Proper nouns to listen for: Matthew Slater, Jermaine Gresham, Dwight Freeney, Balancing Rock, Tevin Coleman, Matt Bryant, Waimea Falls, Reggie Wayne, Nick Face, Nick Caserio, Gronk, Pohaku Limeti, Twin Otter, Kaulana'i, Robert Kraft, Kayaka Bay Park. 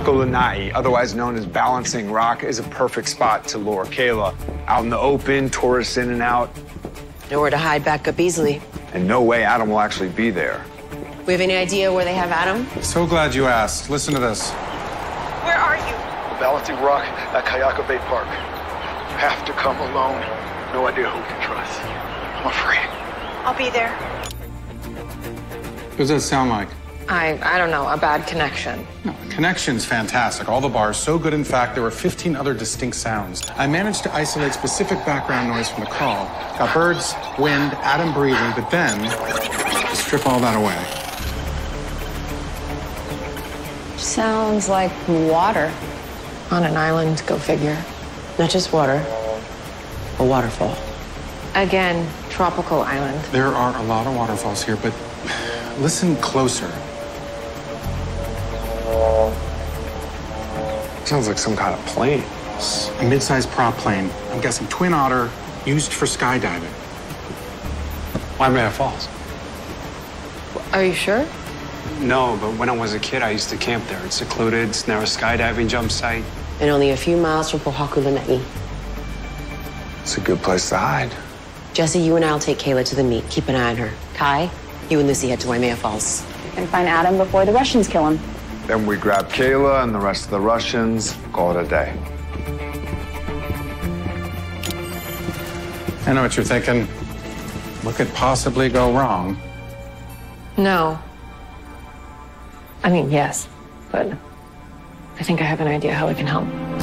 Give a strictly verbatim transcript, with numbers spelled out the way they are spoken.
Kaulana'i, otherwise known as Balancing Rock, is a perfect spot to lure Kayla. Out in the open, tourists in and out. Nowhere to hide back up easily. And no way Adam will actually be there. We have any idea where they have Adam? So glad you asked. Listen to this. Where are you? The Balancing Rock at Kayaka Bay Park. You have to come alone. No idea who we can trust. I'm afraid. I'll be there. What does that sound like? I, I don't know, a bad connection. No, the connection's fantastic. All the bars, so good, in fact, there were fifteen other distinct sounds. I managed to isolate specific background noise from the call. Got birds, wind, Adam breathing, but then strip all that away. Sounds like water. On an island, go figure. Not just water, a waterfall. Again, tropical island. There are a lot of waterfalls here, but listen closer. Sounds like some kind of plane. A mid-sized prop plane. I'm guessing Twin Otter, used for skydiving. Waimea Falls. Are you sure? No, but when I was a kid, I used to camp there. It's secluded, it's near a skydiving jump site. And only a few miles from Pohaku Limeti. It's a good place to hide. Jesse, you and I will take Kayla to the meet. Keep an eye on her. Kai? You and Lucy head to Waimea Falls. And find Adam before the Russians kill him. Then we grab Kayla and the rest of the Russians. Call it a day. I know what you're thinking. What could possibly go wrong? No. I mean, yes, but I think I have an idea how we can help.